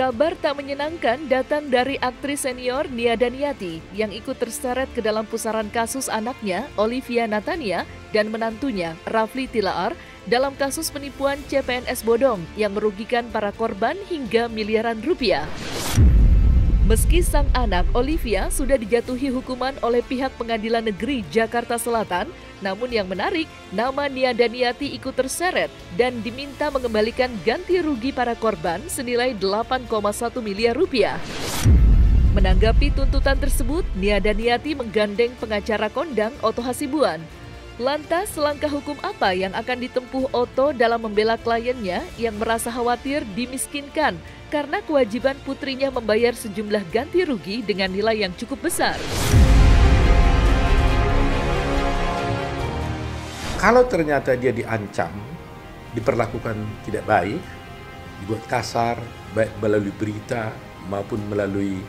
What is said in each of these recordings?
Kabar tak menyenangkan datang dari aktris senior Nia Daniaty yang ikut terseret ke dalam pusaran kasus anaknya Olivia Nathania dan menantunya Rafli Tilaar dalam kasus penipuan CPNS bodong yang merugikan para korban hingga miliaran rupiah. Meski sang anak Olivia sudah dijatuhi hukuman oleh pihak Pengadilan Negeri Jakarta Selatan, namun yang menarik, nama Nia Daniaty ikut terseret dan diminta mengembalikan ganti rugi para korban senilai 8,1 miliar rupiah. Menanggapi tuntutan tersebut, Nia Daniaty menggandeng pengacara kondang Otto Hasibuan. Lantas, langkah hukum apa yang akan ditempuh Otto dalam membela kliennya yang merasa khawatir dimiskinkan karena kewajiban putrinya membayar sejumlah ganti rugi dengan nilai yang cukup besar? Kalau ternyata dia diancam, diperlakukan tidak baik, dibuat kasar, baik melalui berita maupun melalui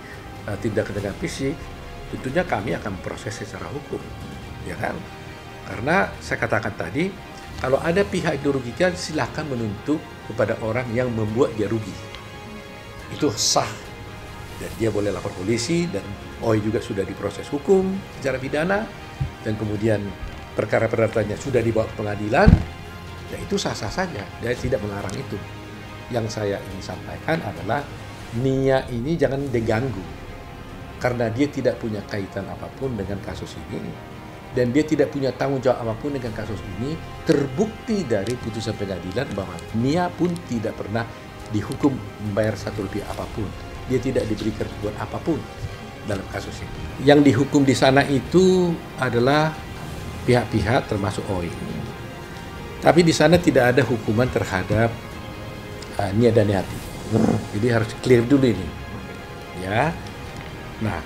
tindakan fisik, tentunya kami akan proses secara hukum, ya kan? Karena saya katakan tadi, kalau ada pihak yang dirugikan, silahkan menuntut kepada orang yang membuat dia rugi. Itu sah, dan dia boleh lapor polisi, dan OI juga sudah diproses hukum secara pidana, dan kemudian perkara perdatanya sudah dibawa ke pengadilan, ya itu sah-sah saja. Dia tidak melarang itu. Yang saya ingin sampaikan adalah Nia ini jangan diganggu, karena dia tidak punya kaitan apapun dengan kasus ini, dan dia tidak punya tanggung jawab apapun dengan kasus ini. Terbukti dari putusan pengadilan bahwa Nia pun tidak pernah dihukum membayar satu rupiah apapun. Dia tidak diberi kerugian apapun dalam kasus ini. Yang dihukum di sana itu adalah pihak-pihak termasuk OI. Tapi di sana tidak ada hukuman terhadap Nia Daniaty. Jadi harus clear dulu ini. Ya. Nah,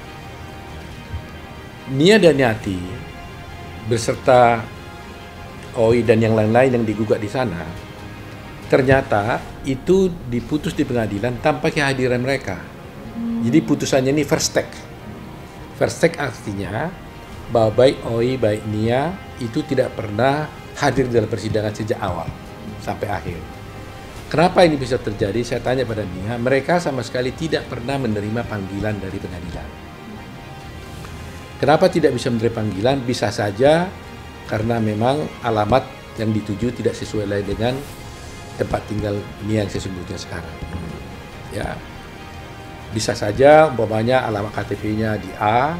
Nia Daniaty beserta OI dan yang lain-lain yang digugat di sana, ternyata itu diputus di pengadilan tanpa kehadiran mereka. Jadi putusannya ini first take. First take artinya bahwa baik OI, baik Nia itu tidak pernah hadir dalam persidangan sejak awal sampai akhir. Kenapa ini bisa terjadi? Saya tanya pada Nia, mereka sama sekali tidak pernah menerima panggilan dari pengadilan. Kenapa tidak bisa menerima panggilan? Bisa saja karena memang alamat yang dituju tidak sesuai dengan tempat tinggal Nia yang sesungguhnya sekarang. Ya, bisa saja umpamanya alamat KTP-nya di A,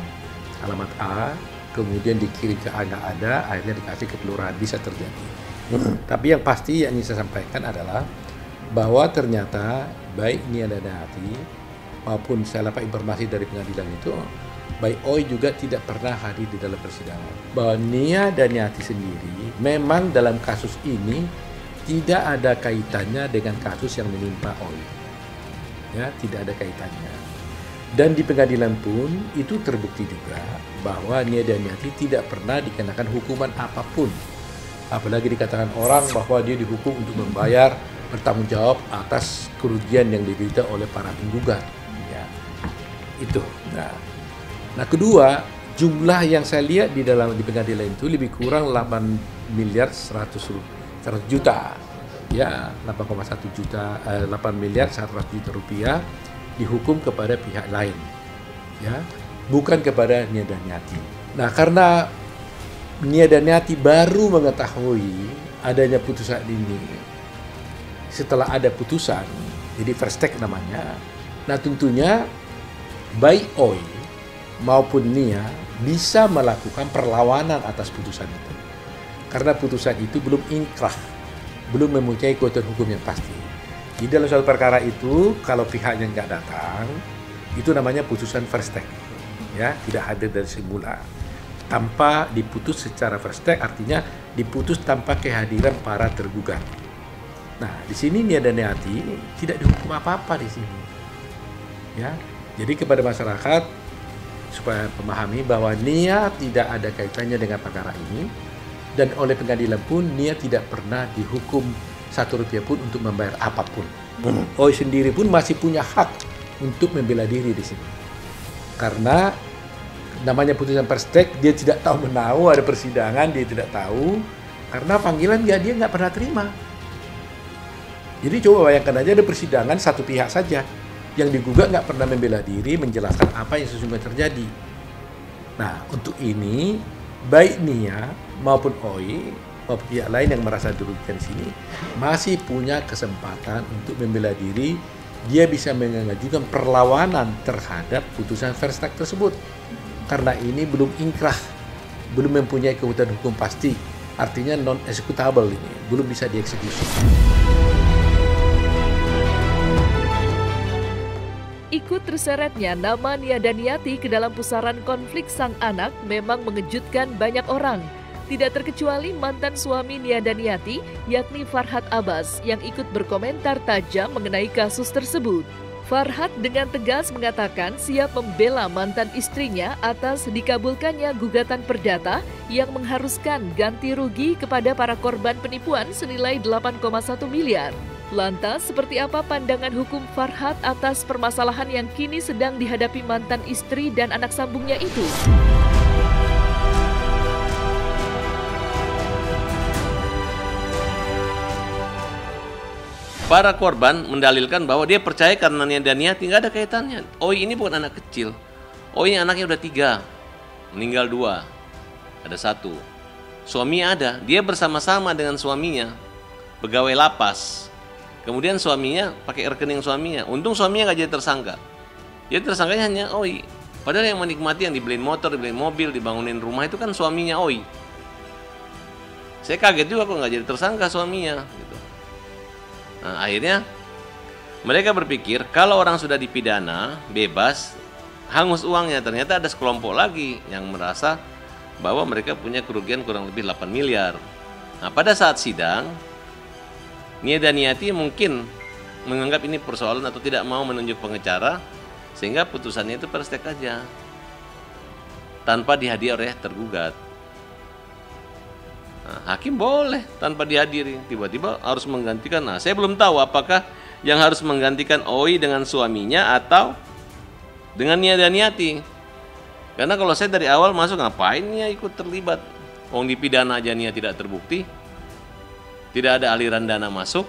alamat A, kemudian dikirim ke A nggak ada, akhirnya dikasih ke kelurahan, bisa terjadi. Tapi yang pasti yang ingin saya sampaikan adalah bahwa ternyata baik Nia Daniaty maupun saya dapat informasi dari pengadilan itu, baik OI juga tidak pernah hadir di dalam persidangan. Bahwa Nia Daniaty sendiri memang dalam kasus ini tidak ada kaitannya dengan kasus yang menimpa OI. Ya, tidak ada kaitannya. Dan di pengadilan pun itu terbukti juga bahwa Nia Daniaty tidak pernah dikenakan hukuman apapun. Apalagi dikatakan orang bahwa dia dihukum untuk membayar, bertanggung jawab atas kerugian yang diderita oleh para penggugat. Ya, itu. Nah, kedua, jumlah yang saya lihat di pengadilan itu lebih kurang 8 miliar 100 juta. Ya, 8 miliar 100 juta rupiah dihukum kepada pihak lain, ya, bukan kepada Nia Daniaty. Nah, karena Nia Daniaty baru mengetahui adanya putusan ini setelah ada putusan, jadi first take namanya. Nah, tentunya baik OI maupun Nia bisa melakukan perlawanan atas putusan itu, karena putusan itu belum inkrah, belum mempunyai kekuatan hukum yang pasti. Di dalam suatu perkara itu, kalau pihaknya nggak datang, itu namanya putusan first take, ya, tidak hadir dari semula, tanpa diputus secara first take, artinya diputus tanpa kehadiran para tergugat. Nah, di sini Nia Daniaty tidak dihukum apa-apa di sini, ya. Jadi kepada masyarakat supaya memahami bahwa Nia tidak ada kaitannya dengan perkara ini, dan oleh pengadilan pun Nia tidak pernah dihukum satu rupiah pun untuk membayar apapun. OI sendiri pun masih punya hak untuk membela diri di sini, karena namanya putusan first take, dia tidak tahu menahu ada persidangan, dia tidak tahu Karena panggilan dia nggak pernah terima. Jadi coba bayangkan aja ada persidangan satu pihak saja. Yang digugat nggak pernah membela diri, menjelaskan apa yang sesungguhnya terjadi. Nah, untuk ini, baik Nia maupun OI, maupun pihak lain yang merasa dirugikan di sini, masih punya kesempatan untuk membela diri. Dia bisa mengajukan perlawanan terhadap putusan Verstag tersebut. Karena ini belum ingkrah, belum mempunyai keputusan hukum pasti. Artinya non-executable ini, belum bisa dieksekusi. Ikut terseretnya nama Nia Daniaty ke dalam pusaran konflik sang anak memang mengejutkan banyak orang. Tidak terkecuali mantan suami Nia Daniaty, yakni Farhat Abbas, yang ikut berkomentar tajam mengenai kasus tersebut. Farhat dengan tegas mengatakan siap membela mantan istrinya atas dikabulkannya gugatan perdata yang mengharuskan ganti rugi kepada para korban penipuan senilai 8,1 miliar. Lantas, seperti apa pandangan hukum Farhat atas permasalahan yang kini sedang dihadapi mantan istri dan anak sambungnya itu? Para korban mendalilkan bahwa dia percaya karena Nia Daniaty nggak ada kaitannya. OI ini bukan anak kecil. OI anaknya udah 3, meninggal 2, ada 1. Suaminya ada, dia bersama-sama dengan suaminya, pegawai lapas. Kemudian suaminya pakai rekening suaminya. Untung suaminya nggak jadi tersangka. Jadi tersangkanya hanya OI. Padahal yang menikmati yang dibeliin motor, dibeliin mobil, dibangunin rumah itu kan suaminya OI. Saya kaget juga kok nggak jadi tersangka suaminya. Gitu. Nah, akhirnya mereka berpikir kalau orang sudah dipidana, bebas, hangus uangnya. Ternyata ada sekelompok lagi yang merasa bahwa mereka punya kerugian kurang lebih 8 miliar. Nah, pada saat sidang, Nia Daniaty mungkin menganggap ini persoalan atau tidak mau menunjuk pengacara sehingga putusannya itu Verstag aja tanpa dihadiri oleh tergugat. Nah, hakim boleh tanpa dihadiri, tiba-tiba harus menggantikan. Nah, saya belum tahu apakah yang harus menggantikan OI dengan suaminya atau dengan Nia Daniaty. Karena kalau saya dari awal masuk, ngapain Nia ikut terlibat? Wong dipidana aja Nia tidak terbukti. Tidak ada aliran dana masuk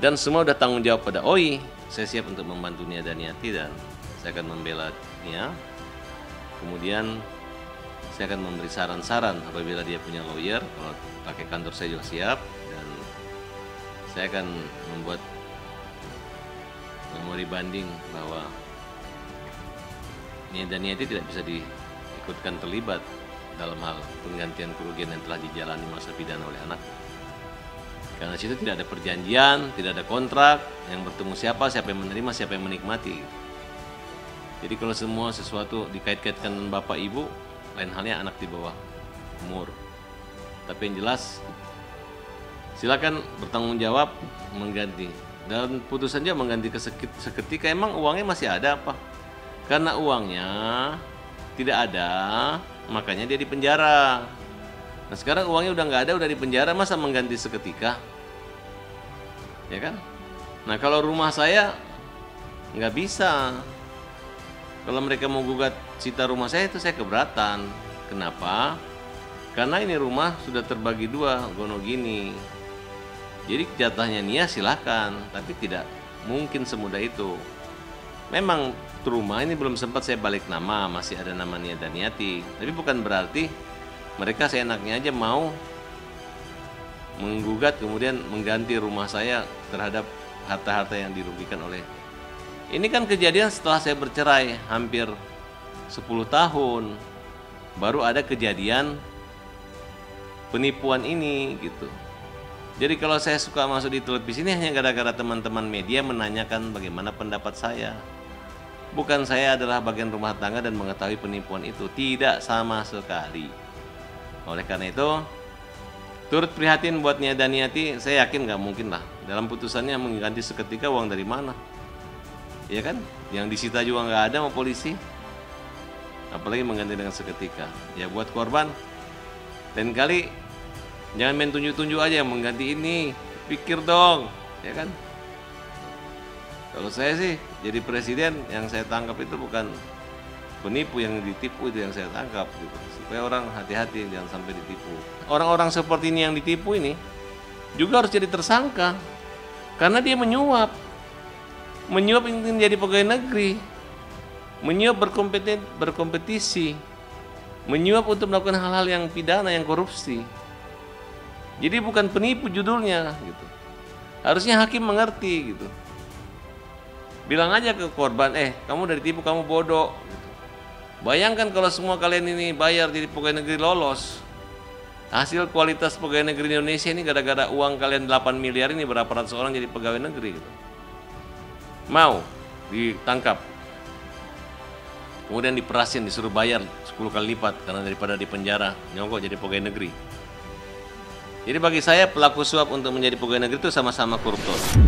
dan semua udah tanggung jawab pada OI. Saya siap untuk membantu Nia Daniaty dan saya akan membela Nia. Kemudian saya akan memberi saran-saran apabila dia punya lawyer. Kalau pakai kantor saya juga siap dan saya akan membuat memori banding bahwa Nia Daniaty tidak bisa diikutkan terlibat dalam hal penggantian kerugian yang telah dijalani masa pidana oleh anak. Karena situ tidak ada perjanjian, tidak ada kontrak, yang bertemu siapa, siapa yang menerima, siapa yang menikmati. Jadi kalau semua sesuatu dikait-kaitkan dengan bapak ibu, lain halnya anak di bawah umur. Tapi yang jelas, silakan bertanggung jawab mengganti. Dan putusannya mengganti seketika, emang uangnya masih ada apa? Karena uangnya tidak ada, makanya dia di penjara. Nah, sekarang uangnya udah nggak ada, udah di penjara, masa mengganti seketika? Ya kan? Nah, kalau rumah saya nggak bisa. Kalau mereka mau gugat cita rumah saya itu saya keberatan. Kenapa? Karena ini rumah sudah terbagi 2, gono gini. Jadi jatahnya Nia silahkan, tapi tidak mungkin semudah itu. Memang rumah ini belum sempat saya balik nama, masih ada nama Nia Daniaty. Tapi bukan berarti mereka seenaknya aja mau menggugat kemudian mengganti rumah saya terhadap harta-harta yang dirugikan oleh. Ini kan kejadian setelah saya bercerai hampir 10 tahun baru ada kejadian penipuan ini gitu. Jadi kalau saya suka masuk di televisi ini hanya gara-gara teman-teman media menanyakan bagaimana pendapat saya. Bukan saya adalah bagian rumah tangga dan mengetahui penipuan itu. Tidak sama sekali. Oleh karena itu, turut prihatin buat Nia Daniaty. Saya yakin nggak mungkin lah. Dalam putusannya mengganti seketika uang dari mana? Ya kan? Yang disita juga nggak ada sama polisi. Apalagi mengganti dengan seketika. Ya buat korban. Dan kali jangan main tunjuk-tunjuk aja yang mengganti ini. Pikir dong, ya kan? Kalau saya sih jadi presiden yang saya tangkap itu bukan penipu yang ditipu itu yang saya tangkap gitu. Supaya orang hati-hati, jangan sampai ditipu. Orang-orang seperti ini yang ditipu ini juga harus jadi tersangka karena dia menyuap. Menyuap ingin jadi pegawai negeri, menyuap berkompetisi, menyuap untuk melakukan hal-hal yang pidana, yang korupsi. Jadi bukan penipu judulnya gitu. Harusnya hakim mengerti gitu. Bilang aja ke korban, kamu dari tipu, kamu bodoh. Gitu. Bayangkan kalau semua kalian ini bayar jadi pegawai negeri lolos, hasil kualitas pegawai negeri Indonesia ini gara-gara uang kalian 8 miliar ini berapa ratus orang jadi pegawai negeri gitu. Mau ditangkap, kemudian diperasin, disuruh bayar 10 kali lipat karena daripada di penjara nyongkok jadi pegawai negeri. Jadi bagi saya pelaku suap untuk menjadi pegawai negeri itu sama-sama koruptor.